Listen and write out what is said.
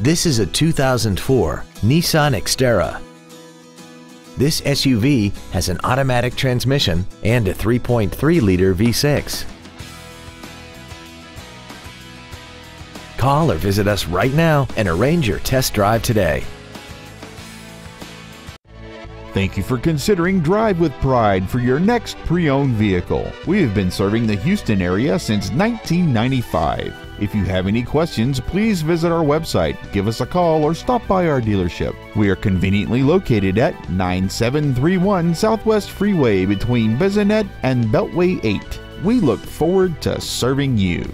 This is a 2004 Nissan Xterra. This SUV has an automatic transmission and a 3.3-liter V6. Call or visit us right now and arrange your test drive today. Thank you for considering Drive with Pride for your next pre-owned vehicle. We have been serving the Houston area since 1995. If you have any questions, please visit our website, give us a call, or stop by our dealership. We are conveniently located at 9731 Southwest Freeway between Bissonnette and Beltway 8. We look forward to serving you.